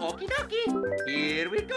Okie dokie, here we go.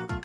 What?